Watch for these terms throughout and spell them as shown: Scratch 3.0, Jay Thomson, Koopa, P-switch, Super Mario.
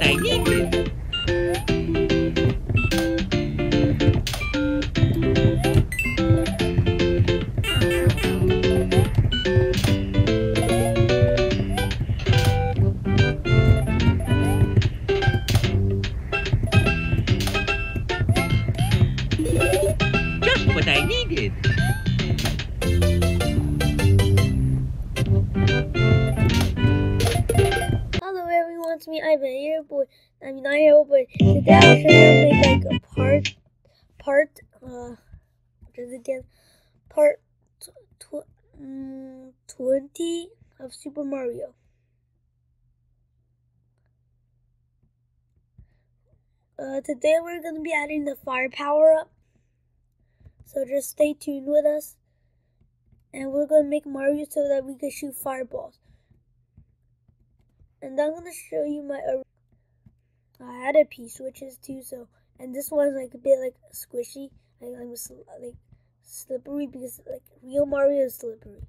बताइए। I'm an airboy. Today I'll show you how to make like a part 20 of Super Mario. Today we're gonna be adding the fire power up. So just stay tuned with us, and we're gonna make Mario so that we can shoot fireballs. And I'm gonna show you my. I added P-switches too, so, and this one's like a bit like squishy, like slippery, because like real Mario is slippery.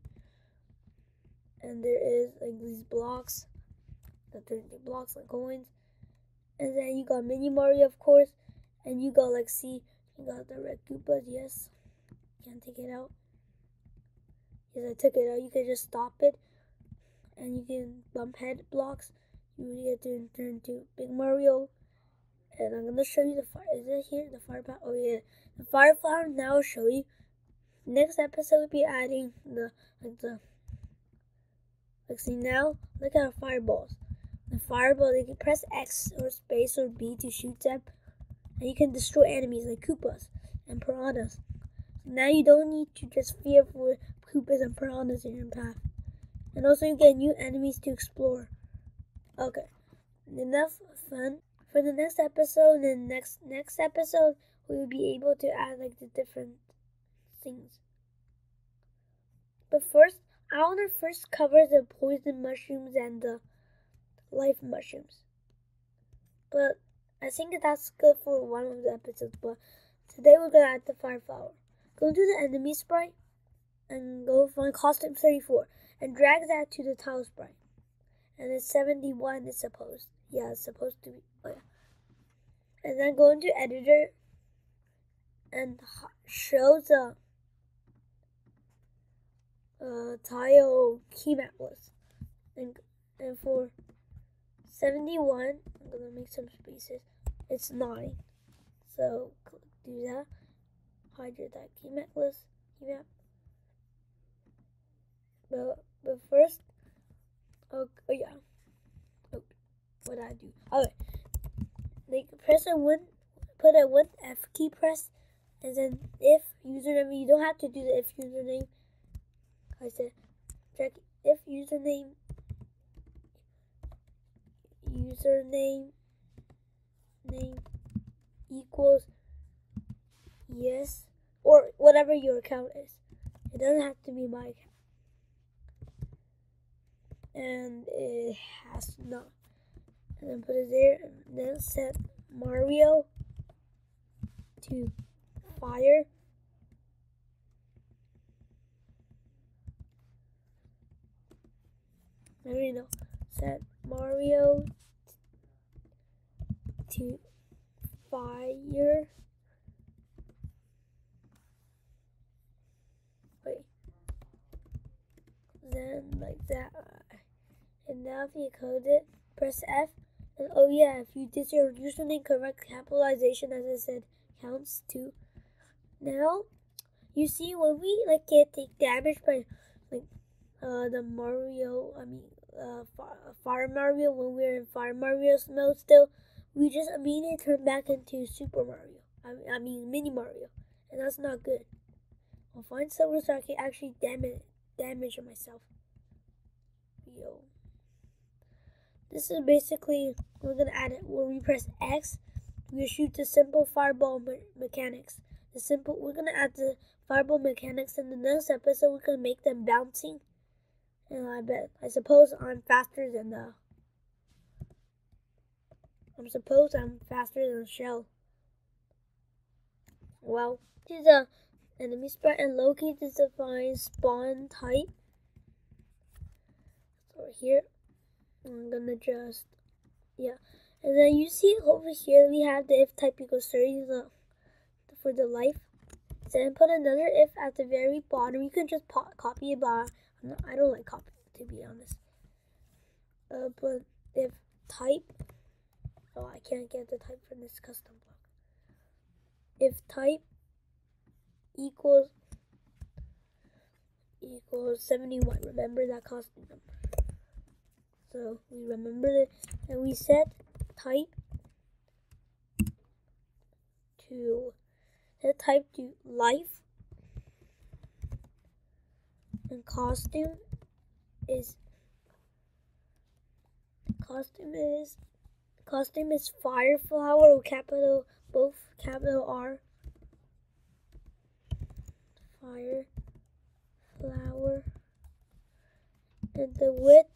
And there is like these blocks, that turn into blocks like coins. And then you got Mini Mario, of course, and you got like, see, you got the red Koopas, yes. Can't take it out. Because I took it out, you can just stop it, and you can bump head blocks. You get to turn to Big Mario, and I'm gonna show you the fire. Is it here? The fire power. Oh yeah, the fire flower. Now I'll show you. Next episode we'll be adding see now. Look at our fireballs. The fireball. You can press X or space or B to shoot them, and you can destroy enemies like Koopas and Piranhas. Now you don't need to just fear for Koopas and Piranhas in your path, and also you get new enemies to explore. Okay, enough fun. For the next episode, and next episode, we will be able to add like the different things. But first, I wanna first cover the poison mushrooms and the life mushrooms. But I think that's good for one of the episodes. But today we're gonna add the fire flower. Go to the enemy sprite and go find costume 34 and drag that to the tile sprite. And it's 71, it's supposed. Yeah, it's supposed to be. Oh, yeah. And then go into editor and show the tile key map list. And for 71, I'm gonna make some spaces. It's 9. So do that. Hide your key map list. Key map. But first. Oh yeah. Oh, what I do? Alright. Like press a one, put a 1F key press, and then if username. You don't have to do the if username. I said check if username equals yes or whatever your account is. It doesn't have to be my account. And it has not. And then put it there. And then set Mario to fire. I don't know. Set Mario to fire. Wait. Then like that. And now if you code it, press F, and oh yeah, if you did your username correct, capitalization, as I said, counts too. Now, you see when we like get take damage by like Fire Mario, when we're in Fire Mario's mode still, we just immediately turn back into Super Mario. I mean Mini Mario, and that's not good. I'll find somewhere so I can actually damage myself. Yo. This is basically, we're going to add it, when we press X, we shoot the simple fireball mechanics. We're going to add the fireball mechanics in the next episode, we're going to make them bouncing. And I'm faster than Shell. Well, this is the enemy sprite and locate the define spawn type. Over here. I'm gonna just, yeah, And then you see over here we have the if type equals 30 for the life. So then put another if at the very bottom. You can just copy it, but I don't like copy to be honest. But if type, oh, I can't get the type from this custom block. If type equals 71. Remember that constant number. So we remember it, and we set type to life, and costume is fire flower or capital, both capital R, fire flower, and the width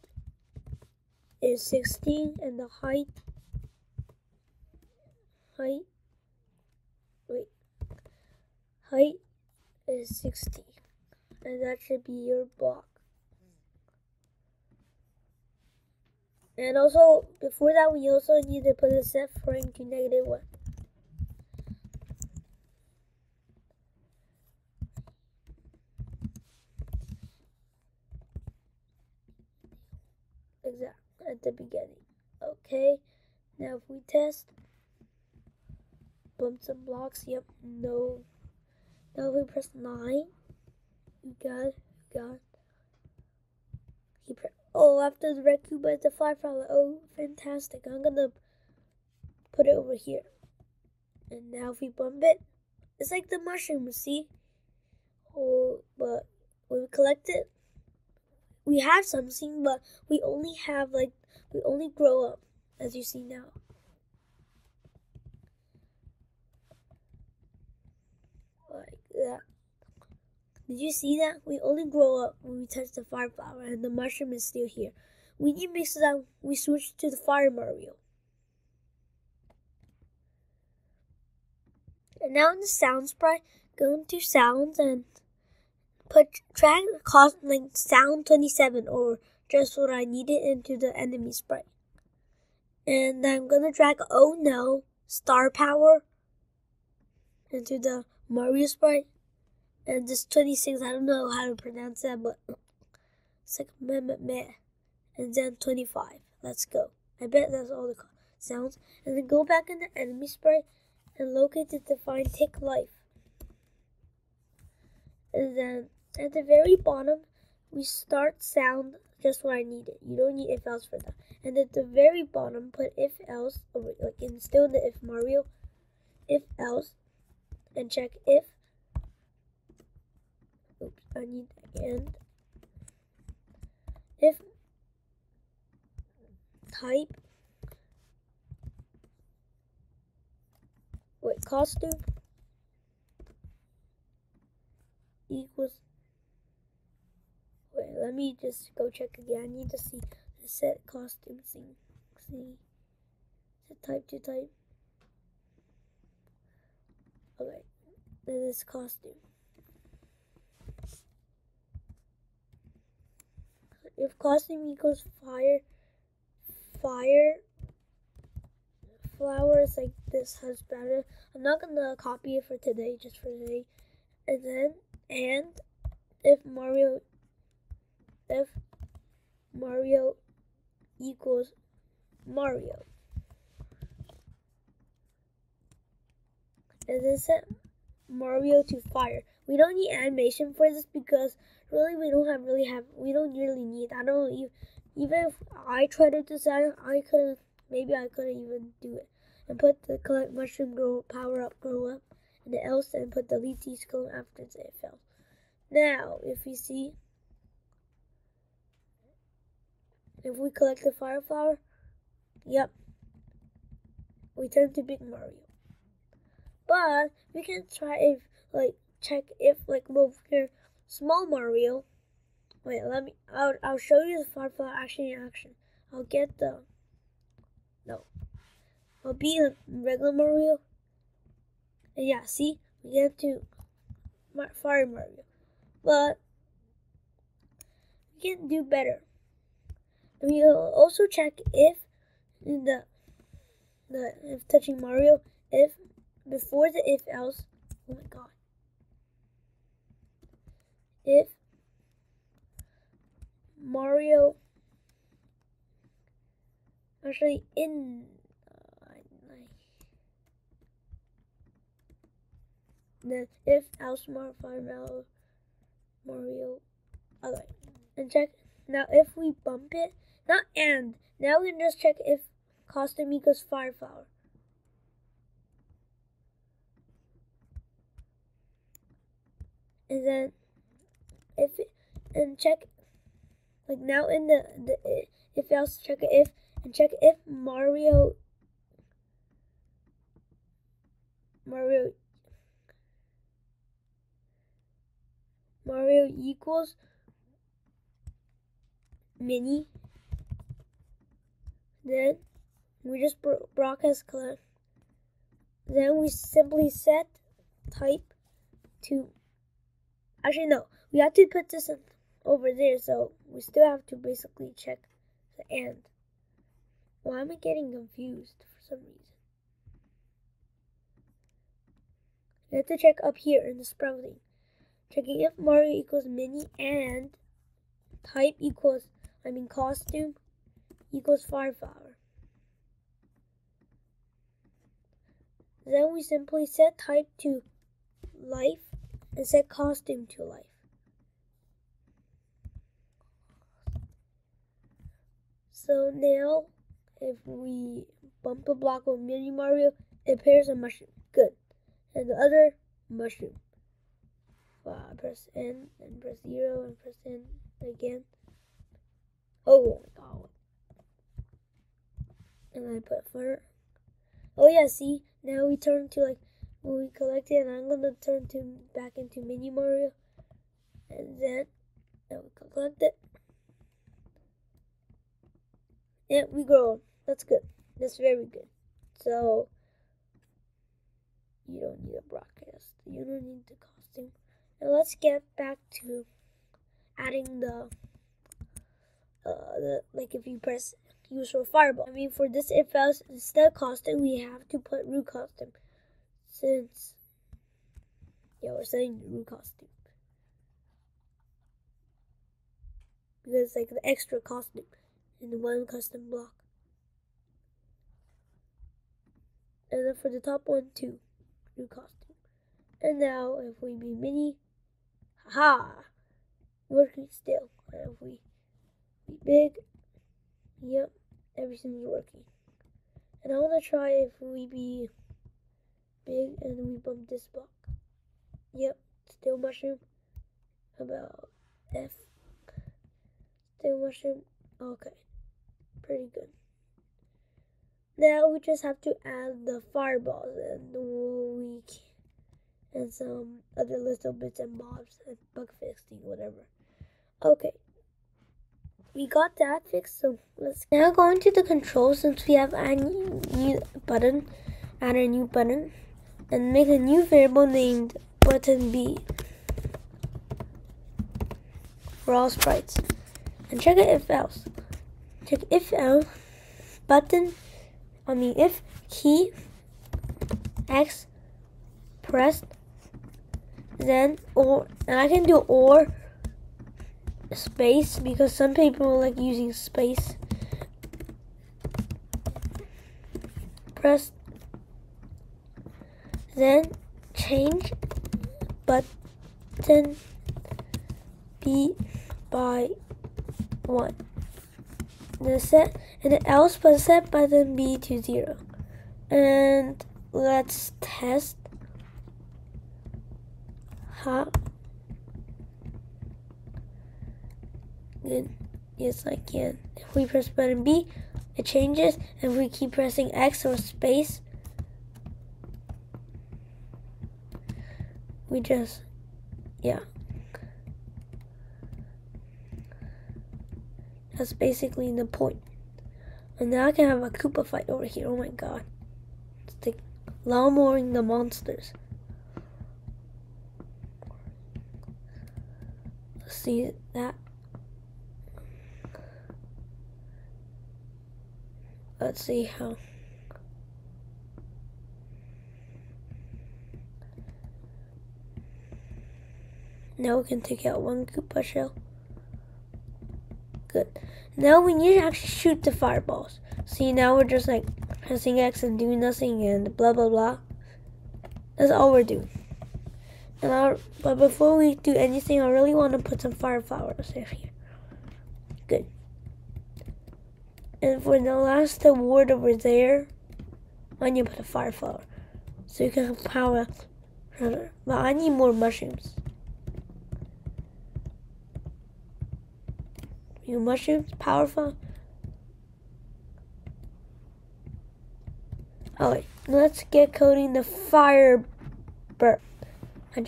is 16, and the height is 60, and that should be your block. And also before that we also need to put a set frame to -1. Exactly at the beginning. Okay, now if we test, bump some blocks, yep, no. Now if we press 9, oh, after the red cube is the fly flower. Oh, fantastic. I'm gonna put it over here. And now if we bump it, it's like the mushroom, see? Oh, but when we collect it, we have something, but we only have, like, we only grow up, as you see now. Like that. Did you see that? We only grow up when we touch the fire flower, and the mushroom is still here. We need to make sure that we switch to the Fire Mario. And now in the sound sprite, go into sounds and put track cost like sound 27 or just what I needed into the enemy sprite. And I'm gonna drag Oh No Star Power into the Mario sprite. And this 26, I don't know how to pronounce that, but it's like meh. And then 25. Let's go. I bet that's all the sounds. And then go back in the enemy sprite and locate the defined tick life. And then at the very bottom, we start sound just what I needed. You don't need if else for that. And at the very bottom, put if else, like in still in the if Mario, if else, and check if. Oops, I need and if type costume equals let me just go check again. I need to see the set costume thing. See set type to type. Okay, then it's costume. If costume equals fire flowers, like this has better. I'm not gonna copy it for today, just for today. And then if Mario equals Mario, and then set Mario to fire. We don't need animation for this because really we don't really need. I don't even if I tried to design, I couldn't even do it. And put the collect mushroom grow up and the else, and put the leafy cone after it fell. Now if you see, if we collect the fire flower, yep, we turn to Big Mario. But we can try if like check if like move here. Small Mario. Wait, let me. I'll show you the firefly action in action. I'll get the. No. I'll be a regular Mario. And yeah, see, we get to Fire Mario, but we can do better. And we'll also check if in the the if touching Mario, if before the if else, oh my god, if Mario, actually in the if else modifier Mario. Alright, and check now if we bump it, not and now we can just check if Costa Mica's Fireflower. And then if it, and check like now in the if else, check if and check if Mario equals mini, then we just broadcast color, then we simply set type to, actually no, we have to put this over there, so we still have to basically check the and. Why am I getting confused for some reason? We have to check up here in the sprouting, checking if Mario equals mini and type equals, I mean costume equals Fireflower. Then we simply set type to life and set costume to life. So now if we bump a block with Mini Mario, it pairs a mushroom. Good. And the other mushroom. Wow, press N and press 0 and press N again. Oh my god. And I put fur. Oh yeah, see? Now we turn to like when we collect it, and I'm gonna turn to back into Mini Mario. And then we collect it. And we grow. That's good. That's very good. So you don't need a broadcast. You don't need the costume. Now let's get back to adding the like if you press use for fireball. I mean for this if else instead of costume we have to put root costume, since yeah we're setting root costume because like the extra costume in the one custom block, and then for the top one too root costume. And now if we be mini, haha, working still. And if we be big, yep, everything's working. And I want to try if we be big and we bump this block. Yep, still mushroom. How about F? Still mushroom. Okay, pretty good. Now we just have to add the fireballs and we can, and some other little bits and mobs and bug fixing, whatever. Okay, we got that fixed, so let's now go into the controls since we have a new button, add a new button, and make a new variable named button B for all sprites. And check it if else. Check if else button, I mean if key X pressed, then or, and I can do or space because some people like using space. Press then change button B by 1. The set and the else but set button B to 0. And let's test. Ha. Good. Yes, I can. If we press button B, it changes. And if we keep pressing X or space, we just, yeah. That's basically the point. And now I can have a Koopa fight over here. Oh my god. It's like lawnmowing the monsters. See that? Let's see how Now we can take out one Koopa shell. Good. Now we need to actually shoot the fireballs. See, now we're just like pressing X and doing nothing and blah blah blah. That's all we're doing. And but before we do anything, I really want to put some fire flowers in here. Good. And for the last award over there, I need to put a fire flower. So you can power up. But I need more mushrooms. Your mushrooms, powerful. Alright, let's get coding the fire bird. I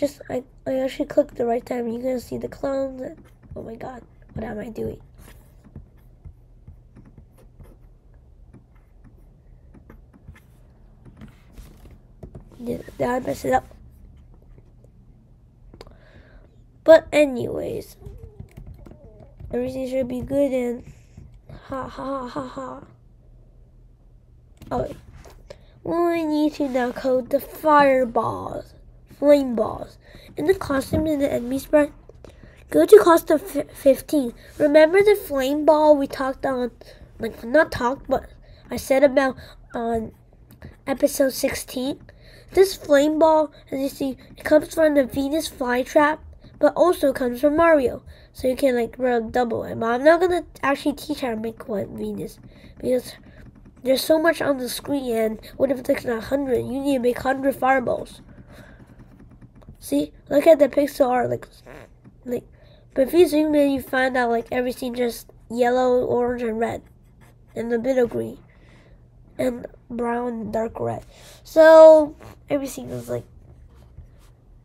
actually clicked the right time. You're gonna see the clones. And, oh my god, what am I doing? Did I mess it up? But anyways, everything should be good and ha ha ha ha ha. Alright, we need to now code the fireballs, flame balls, in the costumes in the enemy sprite. Go to costume 15. Remember the flame ball we talked on, like not talked, but I said about on episode 16. This flame ball, as you see, it comes from the Venus flytrap, but also comes from Mario. So you can like run double. And I'm not gonna actually teach how to make one Venus because there's so much on the screen. And what if it's not 100? You need to make 100 fireballs. See, look at the pixel art. Like, but if you zoom in, you find out like everything just yellow, orange, and red, and a bit of green, and brown, and dark red. So everything is like,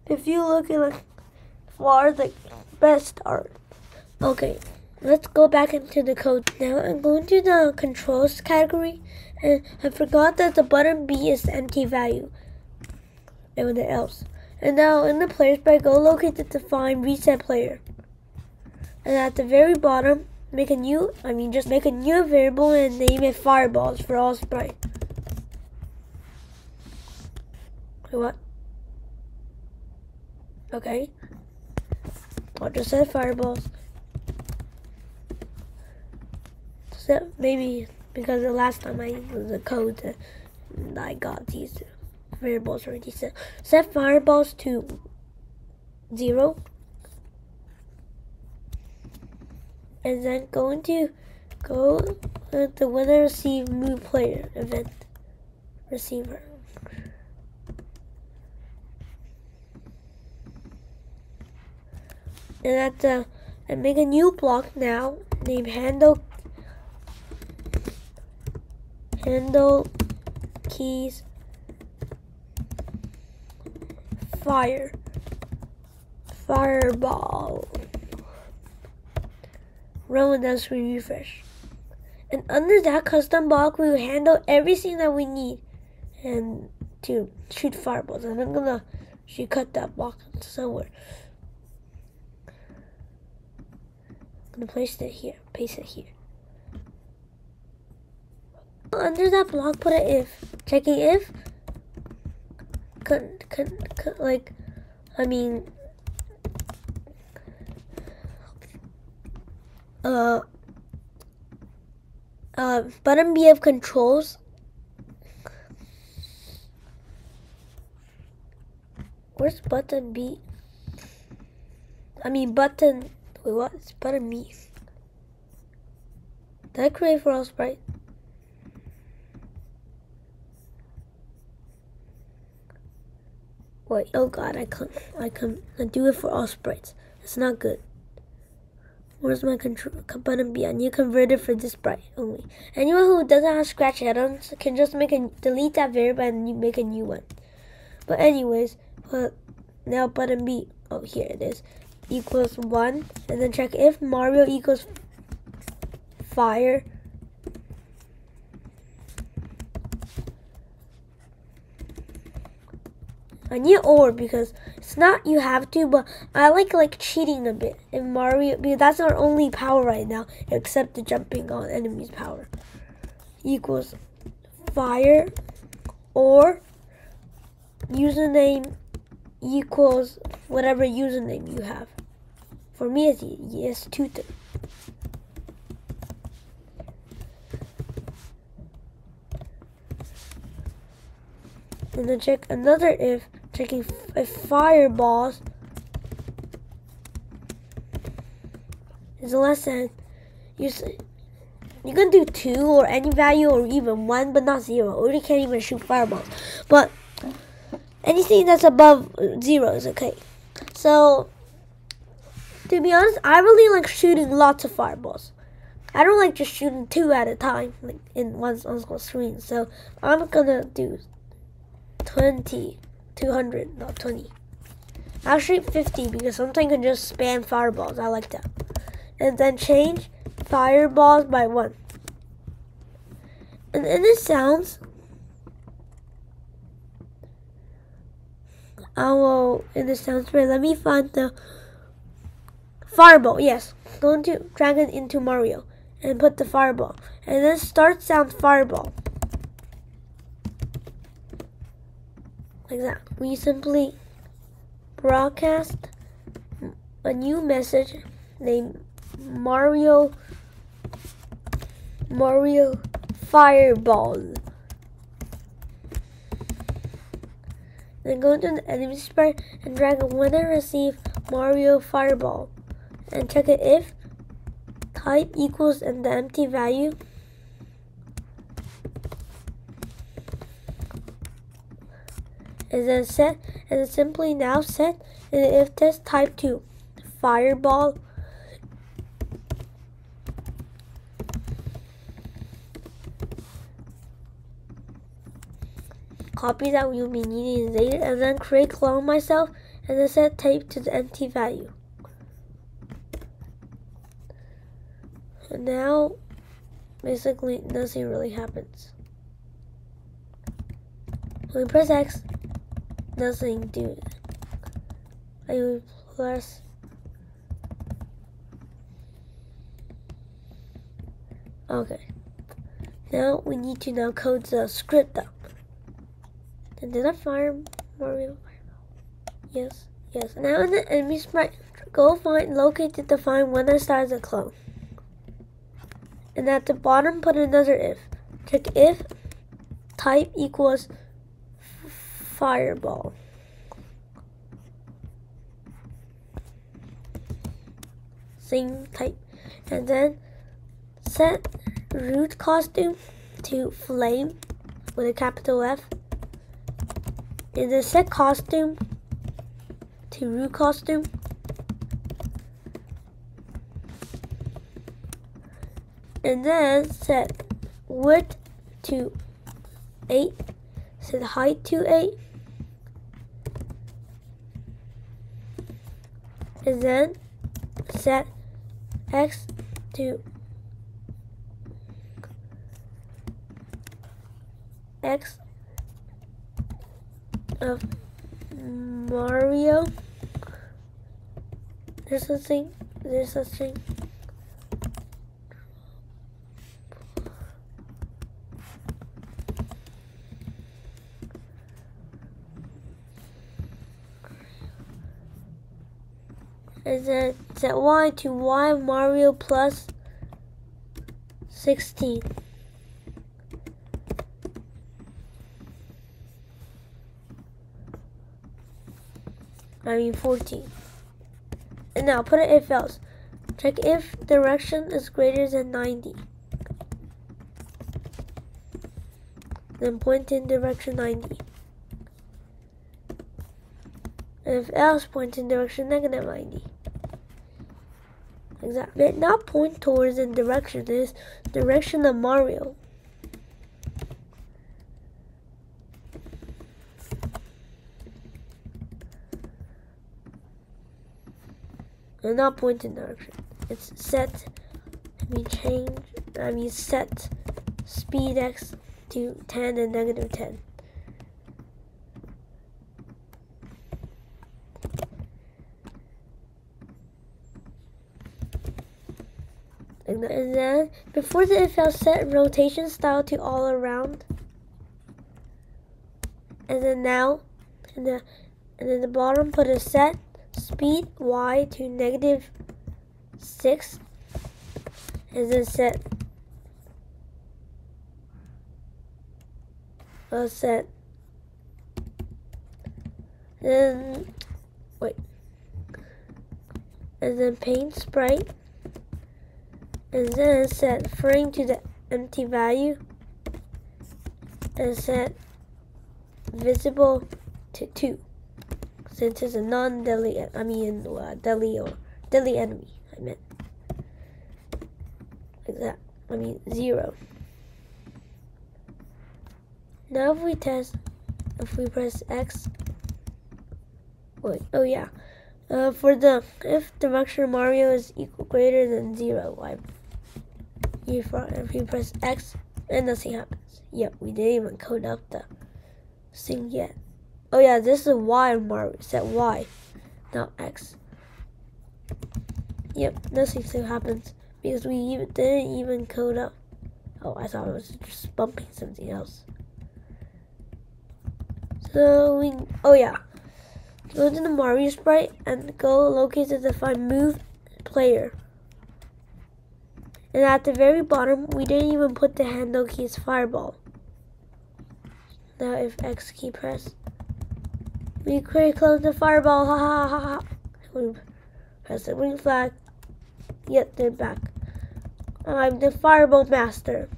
if you look at like far the best art. Okay, let's go back into the code. Now I'm going to the controls category, and I forgot that the button B is the empty value, everything else. And now in the players by go locate the define reset player, and at the very bottom just make a new variable and name it fireballs for all sprite. Wait, what? Okay. I just said fireballs. So maybe because the last time I used the code, I got these variables already set. Set fireballs to 0, and then go with the winner receive move player event receiver. And I make a new block now named handle keys fireball. Run with us, we refresh. And under that custom block, we will handle everything that we need and to shoot fireballs. And I'm gonna actually cut that block somewhere. I'm gonna place it here, paste it here. Under that block, put an if. Checking if, button B of controls. Where's button B? Wait, what? It's button B. Did I create for all sprite? Wait, oh god, I do it for all sprites. It's not good. Where's my control button B? I need to convert it for this sprite only. Anyone who doesn't have scratch add-ons can just delete that variable and make a new one. But anyways, now button B. Oh, here it is. Equals 1, and then check if Mario equals fire I need or because it's not you have to, but I like cheating a bit in Mario because that's our only power right now except the jumping on enemies power equals fire or username equals whatever username you have. For me, it's Tutor. And then check another if, checking if fireballs is less than, you can do 2 or any value or even 1 but not 0, or you can't even shoot fireballs. But anything that's above 0 is okay. So to be honest, I really like shooting lots of fireballs. I don't like just shooting 2 at a time, like in one screen. So I'm gonna do 200, not 20. I'll shoot 50 because sometimes you can just spam fireballs. I like that. And then change fireballs by 1. And in the sounds, I will, in the sound spray, let me find the fireball. Yes, don't drag it into Mario and put the fireball. And then start sound fireball. Like that. We simply broadcast a new message named Mario Fireball. Then go to the enemy sprite and drag when I receive Mario Fireball and check it if type equals and the empty value. And then set, and then simply now set and if test type to fireball. Copy that, you'll be needing later, and then create clone myself and then set type to the empty value. And now basically nothing really happens. When we press X, nothing do it. I would press okay. Now we need to now code the script up. And did I fire Mario? Yes, yes. Now in the enemy sprite, go find, locate to define when I start the clone. And at the bottom, put another if. Check if type equals fireball. Same type. And then set root costume to flame with a capital F. And then set costume to root costume. And then set width to 8. Set height to 8. And then set X to X of Mario. There's a thing. And then set Y to Y Mario plus 16. I mean 14. And now put it if else. Check if direction is greater than 90. Then point in direction 90. And if else, point in direction negative 90. Exactly. Not point towards in direction. This direction of Mario. And not point in direction. It's set. Set speed X to 10 and negative 10. And then before the if else, set rotation style to all around. And then now in the bottom, put a set speed y to -6 and then set. Then wait, and then paint sprite, and then set frame to the empty value, and set visible to 2, since it's a deadly enemy. I meant like that. I mean 0. Now if we press X. Wait, oh yeah. For the if direction Mario is greater than 0, if you press X and nothing happens. Yep, we didn't even code up the thing yet. Oh yeah, this is Y Mario. Set Y, not X. Yep, nothing still happens because we didn't even code up. Oh, I thought it was just bumping something else. So we, oh yeah. Go to the Mario sprite and go locate to define move player. And at the very bottom, we didn't even put the handle keys fireball. Now if X key press, we create close the fireball, ha ha ha ha. We press the green flag, yet they're back. I'm the fireball master.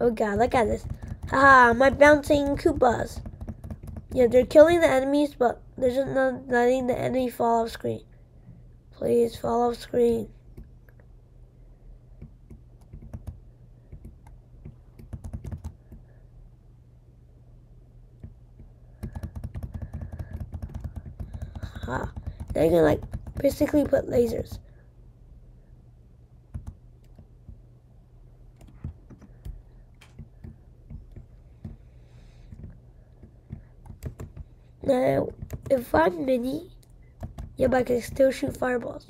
Oh god, look at this. Haha, my bouncing Koopas. Yeah, they're killing the enemies, but they're just not letting the enemy fall off screen. Please, fall off screen. Ha. Now you can, like, basically put lasers. Now, if I'm mini, yeah, but I can still shoot fireballs.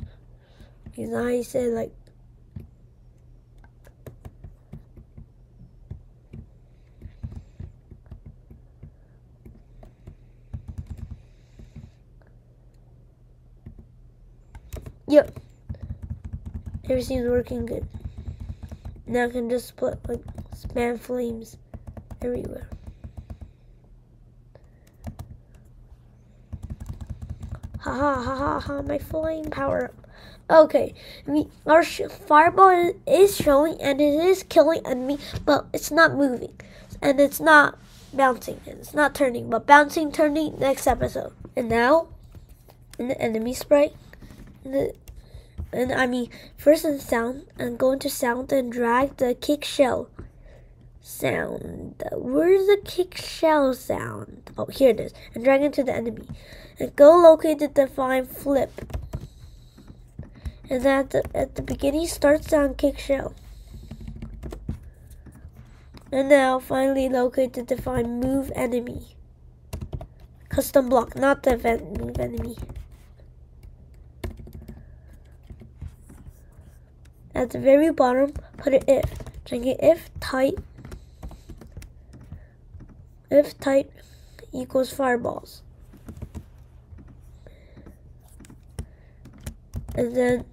Because I said, like, yep, everything's working good. Now I can just put, like, spam flames everywhere. Ha ha ha ha, my flame power up. Okay, our fireball is showing and it is killing enemy, but it's not moving. And it's not bouncing, and it's not turning, but bouncing, turning, next episode. And now, in the enemy sprite, first in sound, I'm going to sound and drag the kick shell sound. Where's the kick shell sound? Oh, here it is. And drag it to the enemy. And go locate the define flip. And then at the beginning, start sound kick shell. And now finally locate the define move enemy. Custom block, not the event move enemy. At the very bottom, put an if. Drag it if type equals fireballs. And then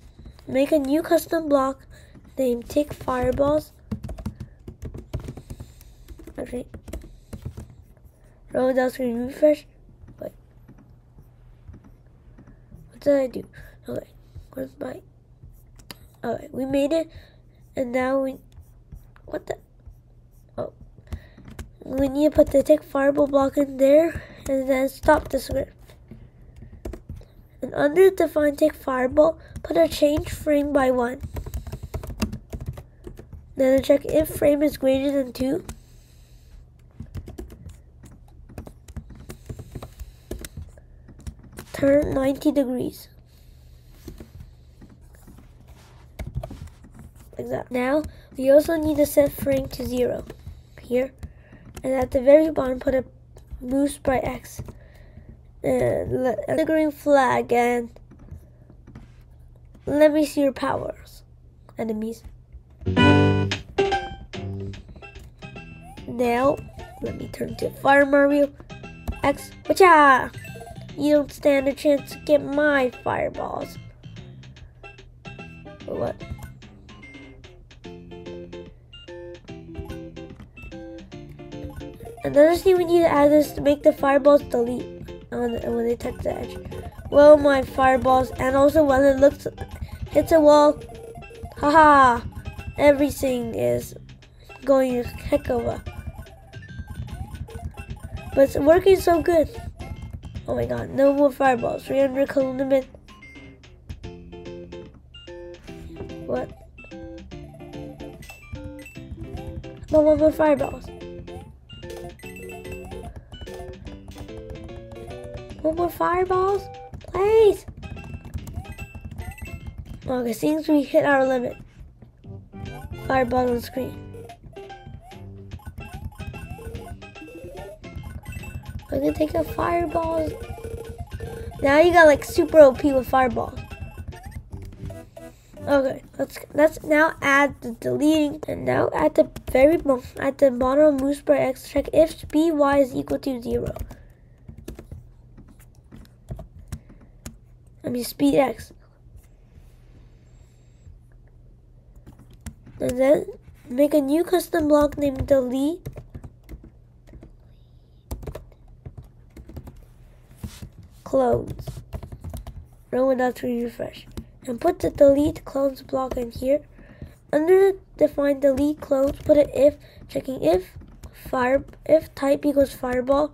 make a new custom block named tick fireballs. Actually, roll down screen refresh. Wait, what did I do? Okay, where's my? Alright, we made it, and now we. What the? Oh, we need to put the tick fireball block in there, and then stop the script. And under define tick fireball, put a change frame by 1. Then check if frame is greater than 2. Turn 90 degrees. Like that. Now we also need to set frame to 0 here, and at the very bottom put a move sprite X. And the green flag and let me see your powers, enemies. Now Let me turn to Fire Mario X. Wacha! You don't stand a chance to get my fireballs. What? Another thing we need to add is to make the fireballs delete when they touch the edge. Well, my fireballs, and also when it hits a wall, haha, everything is going heck over. But it's working so good. Oh my god, no more fireballs. 300 kilometers. What? No more fireballs. No more fireballs, please. Okay, since we hit our limit. Fireball on the screen. I'm gonna take a fireball. Now you got like super OP with fireballs. Okay, let's now add the deleting, and now at the very at the bottom of moose bar X, check if by is equal to 0. I mean speed X. And then make a new custom block named delete. Clones. Run without to refresh. And put the delete clones block in here. Under define delete clones, put an if, checking if type equals fireball.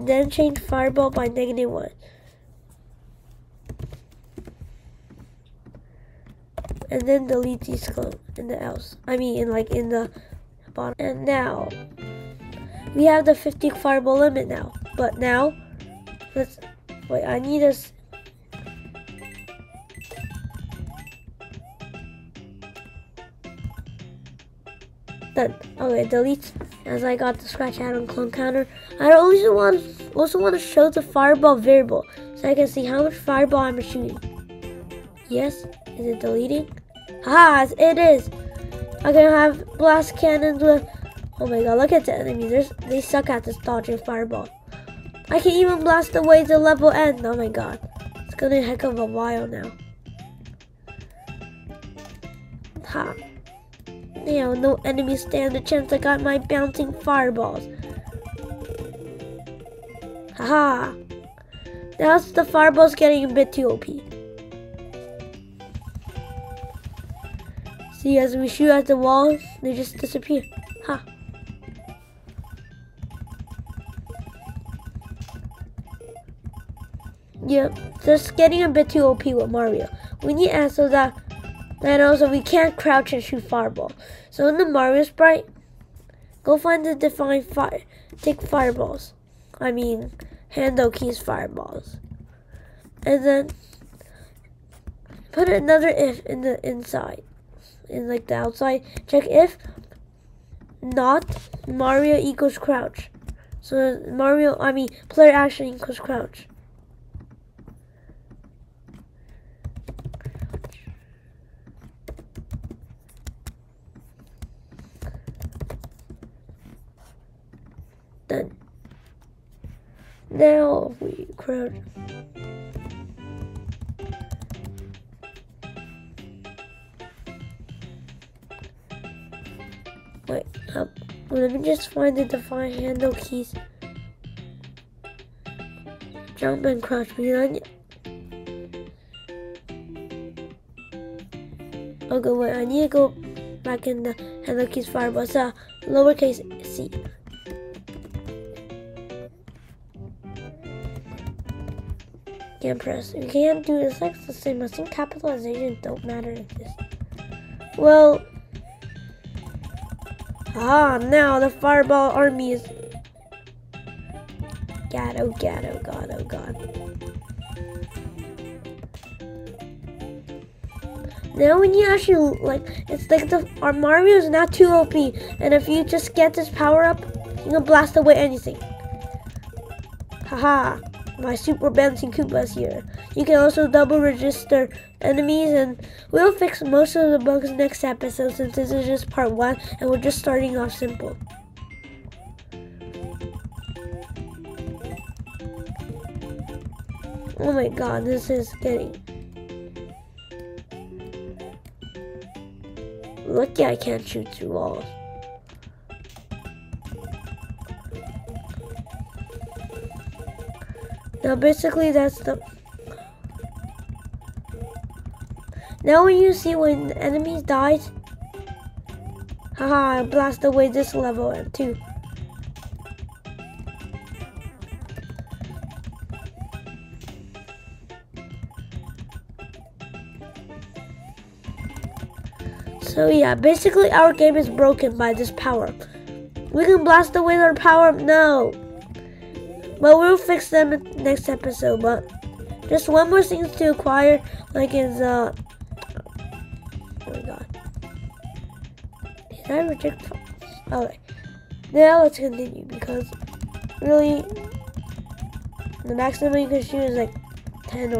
Then change fireball by -1. And then delete these clones in the else. I mean in the bottom. And now we have the 50 fireball limit now, but now, let's, wait, I need this. Done. Okay, delete, as I got the scratch out on clone counter. I also want to show the fireball variable, so I can see how much fireball I'm shooting. Yes, is it deleting? Ah, it is! I'm gonna have blast cannons with, oh my god, look at the enemies. They suck at this dodging fireball. I can even blast away the level end. Oh my god. It's gonna be a heck of a while now. Ha. Now, no enemies stand a chance. I got my bouncing fireballs. Haha. Now the fireball's getting a bit too OP. See, as we shoot at the walls, they just disappear. Ha. Yep, just getting a bit too OP with Mario. We need to add so that, and also we can't crouch and shoot fireball. So in the Mario sprite, go find the define fire, take fireballs. I mean, handle keys fireballs, and then put another if in the inside, in like the outside. Check if not Mario equals crouch. So Mario, I mean player action equals crouch. Done. Now we crouch. Wait, let me just find the define handle keys. Jump and crouch behind it. Okay, wait, I need to go back in the handle keys fireball. So lowercase c. Can't press. You can't do this like the same. I think capitalization don't matter in this. Well. Ah, now the fireball army is. God, oh god, oh god, oh god. Now when you actually, like, it's like our Mario is not too OP, and if you just get this power up, you can blast away anything. Haha. my super bouncing Koopas here. You can also double register enemies, and we'll fix most of the bugs next episode since this is just part 1 and we're just starting off simple. Oh my god, this is getting... Lucky I can't shoot through walls. Now basically that's the... Now when you see when enemies died... Haha, I blast away this level too. So yeah, basically our game is broken by this power. We can blast away their power up now. But we'll fix them in the next episode. But just one more thing to acquire, like is oh my god. Did I reject? Alright. Now let's continue because really the maximum you can shoot is like 10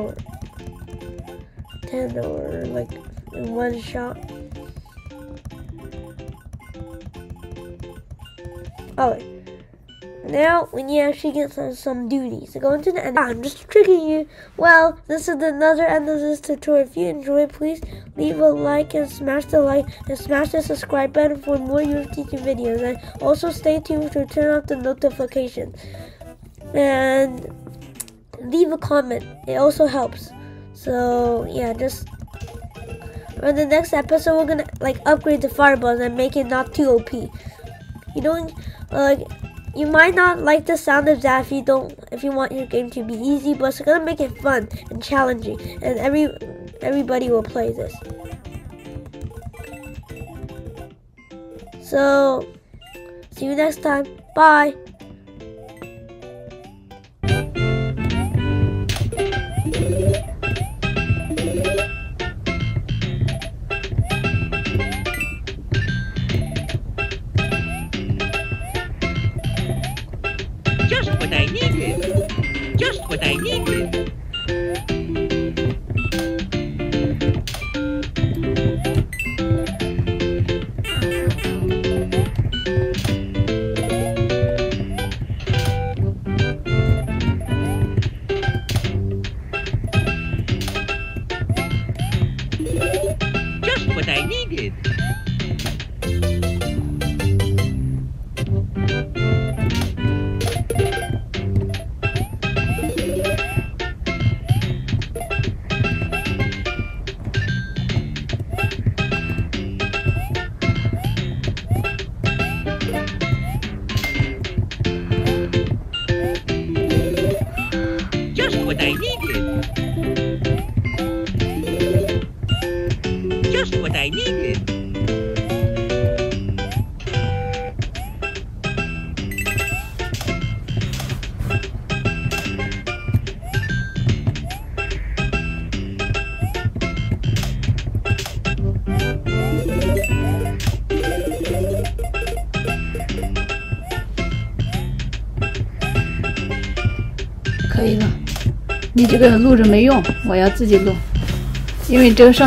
or like in one shot. Alright, now we need to actually get some duties. So go into the end. I'm just tricking you. Well, this is another end of this tutorial. If you enjoyed, please leave a like and smash the subscribe button for more YouTube videos. And also stay tuned to turn off the notifications. And leave a comment. It also helps. So yeah, just... In the next episode, we're gonna like upgrade the fireballs and make it not too OP. You don't you might not like the sound of that if you want your game to be easy, but it's gonna make it fun and challenging, and everybody will play this. So see you next time. Bye. 这个录着没用，我要自己录，因为这个上。